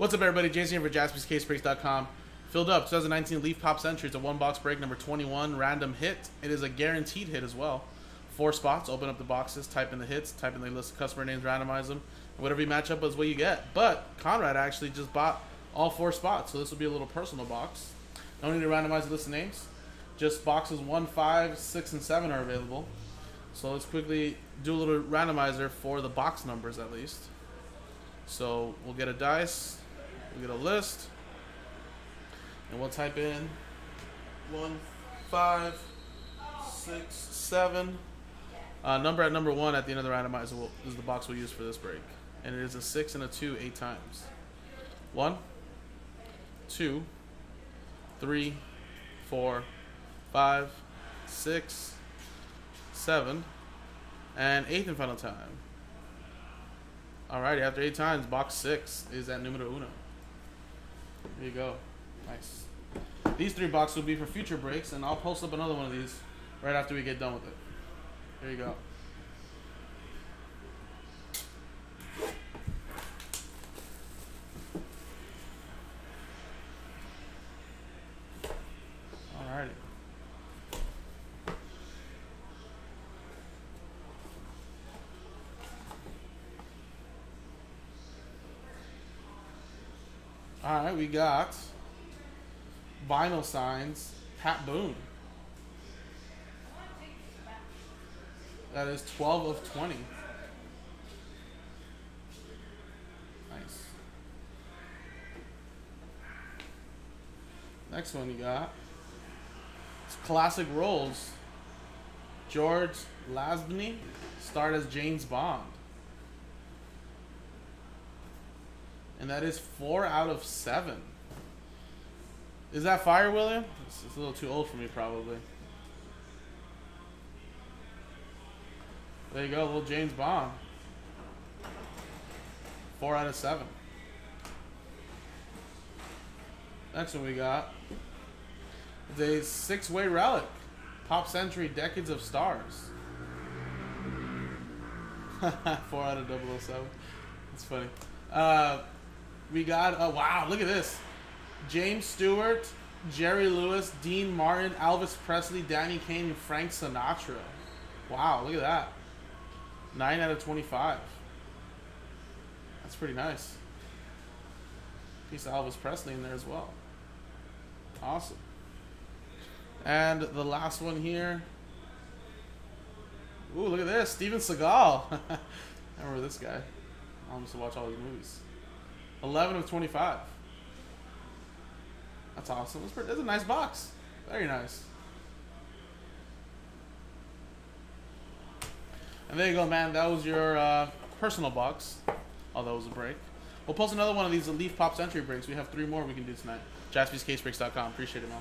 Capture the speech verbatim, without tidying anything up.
What's up, everybody? Jason here for Jaspys Case Breaks dot com. Filled up twenty nineteen Leaf Pop Century. It's a one-box break, number twenty-one, random hit. It is a guaranteed hit as well. Four spots. Open up the boxes, type in the hits, type in the list of customer names, randomize them. Whatever you match up is what you get. But Conrad actually just bought all four spots, so this will be a little personal box. No need to randomize the list of names. Just boxes one, five, six, and seven are available. So let's quickly do a little randomizer for the box numbers at least. So we'll get a dice. We'll get a list, and we'll type in one, five, six, seven. Uh, number at number one at the end of the randomizer will, is the box we'll use for this break, and it is a six and a two eight times. One, two, three, four, five, six, seven, and eighth and final time. Alrighty, after eight times, box six is at numero uno. There you go. Nice. These three boxes will be for future breaks, and I'll post up another one of these right after we get done with it. There you go. Alrighty. Alright, we got Vinyl Signs, Pat Boone. That is twelve of twenty. Nice. Next one you got. It's Classic Roles. George Lazenby, starred as James Bond. And that is four out of seven. Is that fire, William? It's, it's a little too old for me, probably. There you go, little James Bond. Four out of seven. Next one we got is a six-way relic. Pop Century Decades of Stars. Four out of double oh seven. That's funny. Uh... We got, oh wow, look at this. James Stewart, Jerry Lewis, Dean Martin, Elvis Presley, Danny Kane, and Frank Sinatra. Wow, look at that. nine out of twenty-five. That's pretty nice. Piece of Elvis Presley in there as well. Awesome. And the last one here. Ooh, look at this. Steven Seagal. I remember this guy. I almost watch all these movies. eleven of twenty-five. That's awesome. That's, pretty, that's a nice box. Very nice. And there you go, man. That was your uh, personal box. Although it was a break. We'll post another one of these Leaf Pop Century breaks. We have three more we can do tonight. Jaspys Case Breaks dot com. Appreciate it, man.